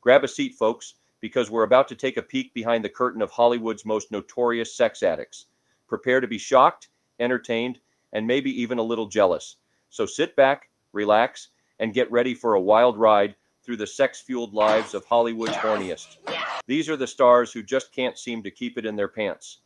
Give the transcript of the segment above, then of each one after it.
Grab a seat, folks, because we're about to take a peek behind the curtain of Hollywood's most notorious sex addicts. Prepare to be shocked, entertained, and maybe even a little jealous. So sit back, relax, and get ready for a wild ride through the sex-fueled lives of Hollywood's horniest. These are the stars who just can't seem to keep it in their pants.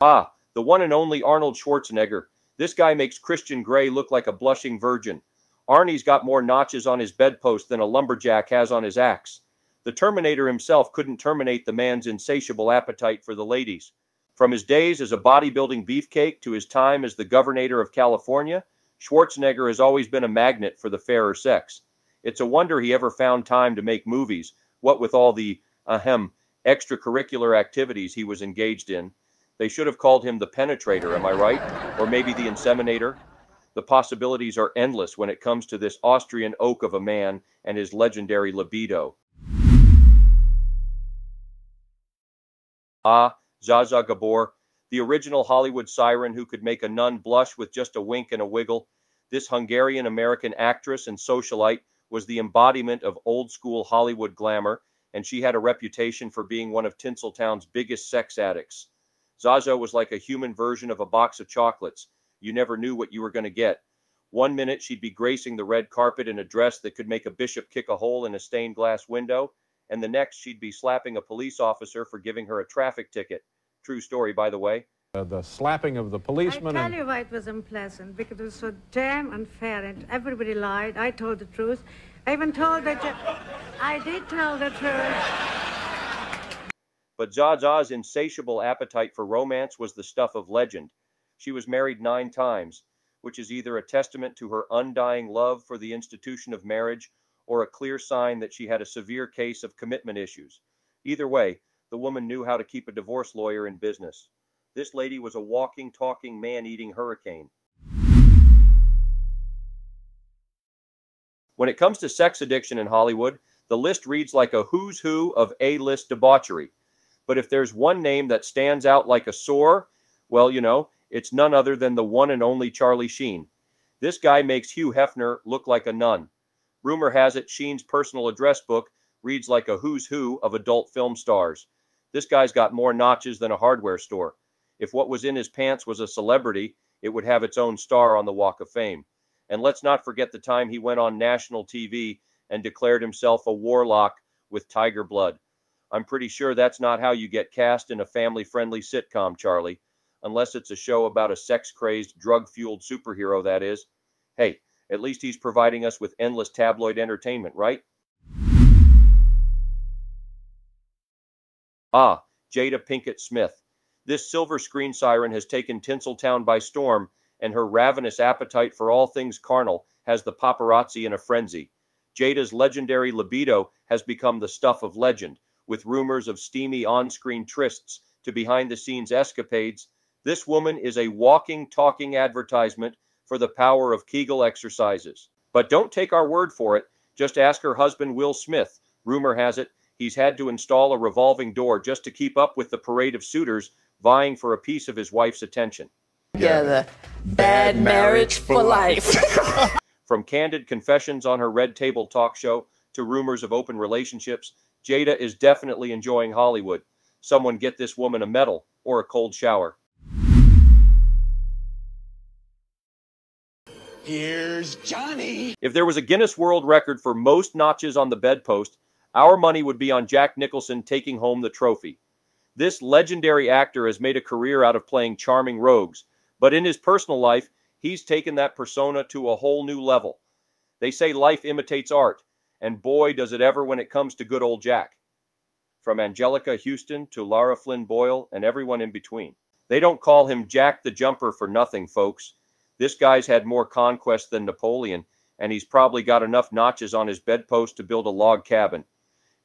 Ah, the one and only Arnold Schwarzenegger. This guy makes Christian Grey look like a blushing virgin. Arnie's got more notches on his bedpost than a lumberjack has on his axe. The Terminator himself couldn't terminate the man's insatiable appetite for the ladies. From his days as a bodybuilding beefcake to his time as the governor of California, Schwarzenegger has always been a magnet for the fairer sex. It's a wonder he ever found time to make movies, what with all the, extracurricular activities he was engaged in. They should have called him the penetrator, am I right? Or maybe the inseminator? The possibilities are endless when it comes to this Austrian oak of a man and his legendary libido. Ah, Zsa Zsa Gabor, the original Hollywood siren who could make a nun blush with just a wink and a wiggle. This Hungarian-American actress and socialite was the embodiment of old-school Hollywood glamour, and she had a reputation for being one of Tinseltown's biggest sex addicts. Zsa Zsa was like a human version of a box of chocolates. You never knew what you were going to get. One minute she'd be gracing the red carpet in a dress that could make a bishop kick a hole in a stained glass window, and the next she'd be slapping a police officer for giving her a traffic ticket. True story, by the way. The slapping of the policeman. I tell you why it was unpleasant, because it was so damn unfair and everybody lied. I told the truth. I even told that I did tell the truth. But Zsa Zsa's insatiable appetite for romance was the stuff of legend. She was married 9 times, which is either a testament to her undying love for the institution of marriage or a clear sign that she had a severe case of commitment issues. Either way, the woman knew how to keep a divorce lawyer in business. This lady was a walking, talking, man-eating hurricane. When it comes to sex addiction in Hollywood, the list reads like a who's who of A-list debauchery. But if there's one name that stands out like a sore, well, you know, it's none other than the one and only Charlie Sheen. This guy makes Hugh Hefner look like a nun. Rumor has it Sheen's personal address book reads like a who's who of adult film stars. This guy's got more notches than a hardware store. If what was in his pants was a celebrity, it would have its own star on the Walk of Fame. And let's not forget the time he went on national TV and declared himself a warlock with tiger blood. I'm pretty sure that's not how you get cast in a family-friendly sitcom, Charlie. Unless it's a show about a sex-crazed, drug-fueled superhero, that is. Hey, at least he's providing us with endless tabloid entertainment, right? Ah, Jada Pinkett Smith. This silver screen siren has taken Tinseltown by storm, and her ravenous appetite for all things carnal has the paparazzi in a frenzy. Jada's legendary libido has become the stuff of legend, with rumors of steamy on-screen trysts to behind-the-scenes escapades. This woman is a walking, talking advertisement for the power of Kegel exercises. But don't take our word for it. Just ask her husband, Will Smith. Rumor has it, he's had to install a revolving door just to keep up with the parade of suitors vying for a piece of his wife's attention. Together, bad marriage for life. From candid confessions on her Red Table talk show to rumors of open relationships, Jada is definitely enjoying Hollywood. Someone get this woman a medal or a cold shower. Here's Johnny. If there was a Guinness World Record for most notches on the bedpost, our money would be on Jack Nicholson taking home the trophy. This legendary actor has made a career out of playing charming rogues, but in his personal life, he's taken that persona to a whole new level. They say life imitates art, and boy, does it ever when it comes to good old Jack. From Angelica Houston to Lara Flynn Boyle and everyone in between. They don't call him Jack the Jumper for nothing, folks. This guy's had more conquests than Napoleon, and he's probably got enough notches on his bedpost to build a log cabin.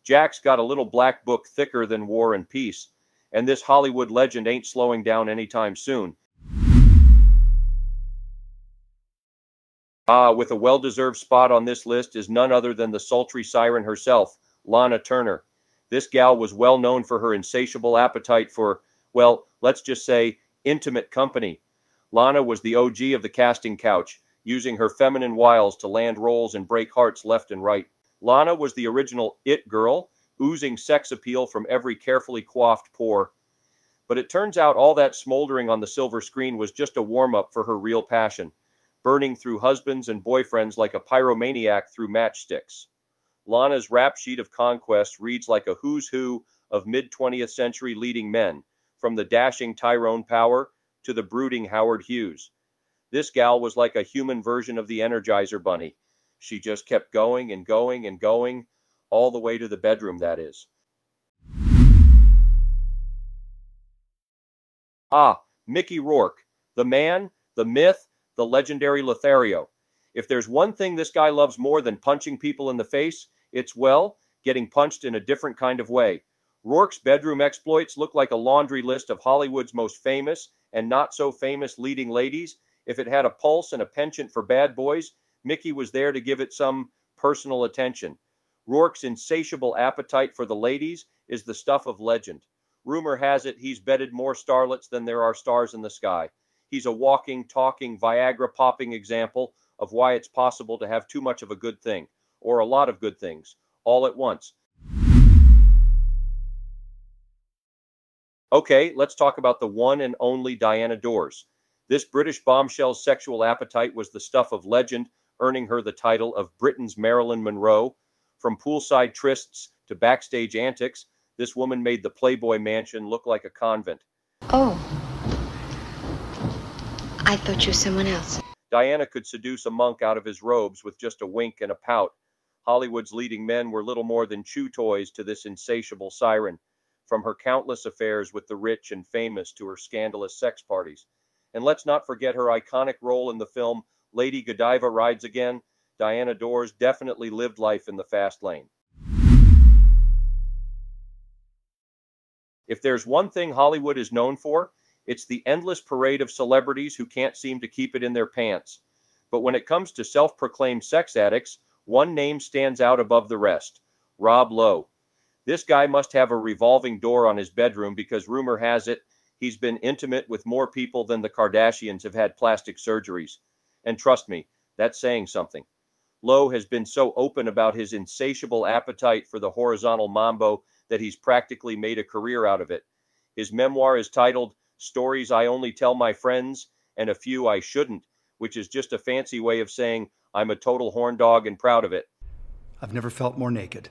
Jack's got a little black book thicker than War and Peace, and this Hollywood legend ain't slowing down anytime soon. Ah, with a well-deserved spot on this list is none other than the sultry siren herself, Lana Turner. This gal was well known for her insatiable appetite for, well, let's just say, intimate company. Lana was the OG of the casting couch, using her feminine wiles to land roles and break hearts left and right. Lana was the original it girl, oozing sex appeal from every carefully coiffed pore. But it turns out all that smoldering on the silver screen was just a warm-up for her real passion, burning through husbands and boyfriends like a pyromaniac through matchsticks. Lana's rap sheet of conquest reads like a who's who of mid-20th century leading men, from the dashing Tyrone Power to the brooding Howard Hughes. This gal was like a human version of the Energizer Bunny. She just kept going and going and going, all the way to the bedroom, that is. Mickey Rourke, the man, the myth, the legendary Lothario. If there's one thing this guy loves more than punching people in the face, it's, well, getting punched in a different kind of way. Rourke's bedroom exploits look like a laundry list of Hollywood's most famous and not so famous leading ladies. If it had a pulse and a penchant for bad boys, Mickey was there to give it some personal attention. Rourke's insatiable appetite for the ladies is the stuff of legend. Rumor has it he's bedded more starlets than there are stars in the sky. He's a walking, talking, Viagra-popping example of why it's possible to have too much of a good thing, or a lot of good things, all at once. Okay, let's talk about the one and only Diana Dors. This British bombshell's sexual appetite was the stuff of legend, earning her the title of Britain's Marilyn Monroe. From poolside trysts to backstage antics, this woman made the Playboy Mansion look like a convent. Oh, I thought you were someone else. Diana could seduce a monk out of his robes with just a wink and a pout. Hollywood's leading men were little more than chew toys to this insatiable siren, from her countless affairs with the rich and famous to her scandalous sex parties. And let's not forget her iconic role in the film Lady Godiva Rides Again. Diana Dors definitely lived life in the fast lane. If there's one thing Hollywood is known for, it's the endless parade of celebrities who can't seem to keep it in their pants. But when it comes to self-proclaimed sex addicts, one name stands out above the rest: Rob Lowe. This guy must have a revolving door on his bedroom, because rumor has it he's been intimate with more people than the Kardashians have had plastic surgeries. And trust me, that's saying something. Lowe has been so open about his insatiable appetite for the horizontal mambo that he's practically made a career out of it. His memoir is titled Stories I Only Tell My Friends and a Few I Shouldn't, which is just a fancy way of saying I'm a total horn dog and proud of it. I've never felt more naked.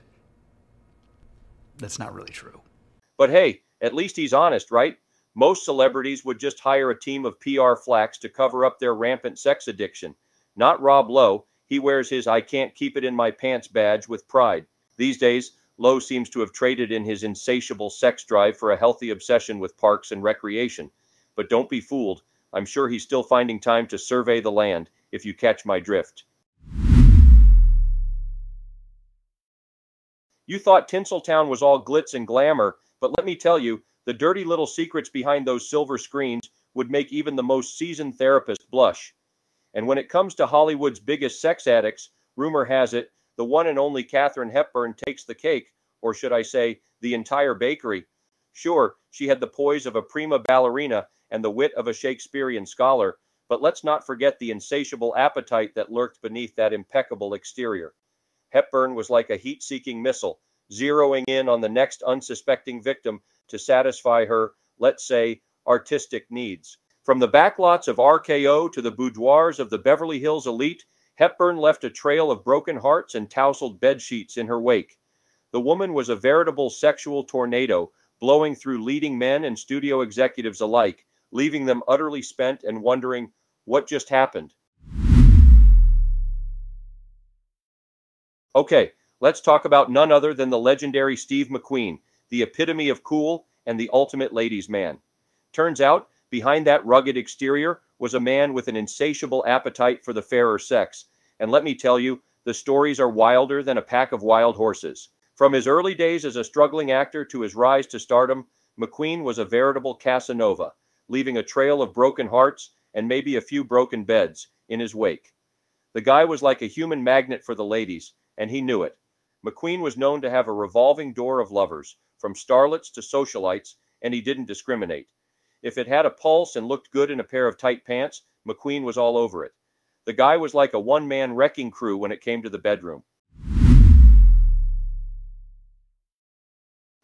That's not really true. But hey, at least he's honest, right? Most celebrities would just hire a team of PR flacks to cover up their rampant sex addiction. Not Rob Lowe. He wears his I can't keep it in my pants badge with pride. These days, Lowe seems to have traded in his insatiable sex drive for a healthy obsession with parks and recreation. But don't be fooled. I'm sure he's still finding time to survey the land, if you catch my drift. You thought Tinseltown was all glitz and glamour, but let me tell you, the dirty little secrets behind those silver screens would make even the most seasoned therapist blush. And when it comes to Hollywood's biggest sex addicts, rumor has it, the one and only Katharine Hepburn takes the cake, or should I say, the entire bakery. Sure, she had the poise of a prima ballerina and the wit of a Shakespearean scholar, but let's not forget the insatiable appetite that lurked beneath that impeccable exterior. Hepburn was like a heat-seeking missile, zeroing in on the next unsuspecting victim to satisfy her, let's say, artistic needs. From the backlots of RKO to the boudoirs of the Beverly Hills elite, Hepburn left a trail of broken hearts and tousled bedsheets in her wake. The woman was a veritable sexual tornado, blowing through leading men and studio executives alike, leaving them utterly spent and wondering, what just happened? Okay, let's talk about none other than the legendary Steve McQueen, the epitome of cool and the ultimate ladies' man. Turns out, behind that rugged exterior was a man with an insatiable appetite for the fairer sex. And let me tell you, the stories are wilder than a pack of wild horses. From his early days as a struggling actor to his rise to stardom, McQueen was a veritable Casanova, leaving a trail of broken hearts and maybe a few broken beds in his wake. The guy was like a human magnet for the ladies, and he knew it. McQueen was known to have a revolving door of lovers, from starlets to socialites, and he didn't discriminate. If it had a pulse and looked good in a pair of tight pants, McQueen was all over it. The guy was like a one-man wrecking crew when it came to the bedroom.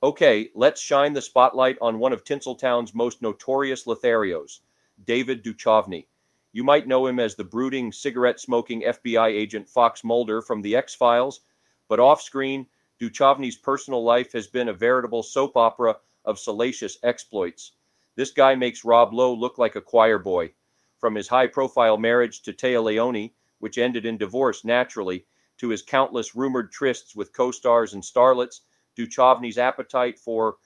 Okay, let's shine the spotlight on one of Tinseltown's most notorious Lotharios, David Duchovny. You might know him as the brooding, cigarette-smoking FBI agent Fox Mulder from The X-Files, but off-screen, Duchovny's personal life has been a veritable soap opera of salacious exploits. This guy makes Rob Lowe look like a choir boy. From his high-profile marriage to Taya Leone, which ended in divorce naturally, to his countless rumored trysts with co-stars and starlets, Duchovny's appetite for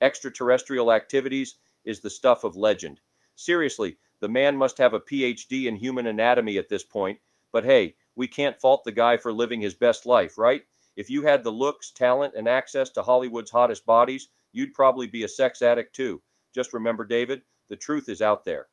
extraterrestrial activities is the stuff of legend. Seriously, the man must have a PhD in human anatomy at this point, but hey, we can't fault the guy for living his best life, right? If you had the looks, talent, and access to Hollywood's hottest bodies, you'd probably be a sex addict too. Just remember, David, the truth is out there.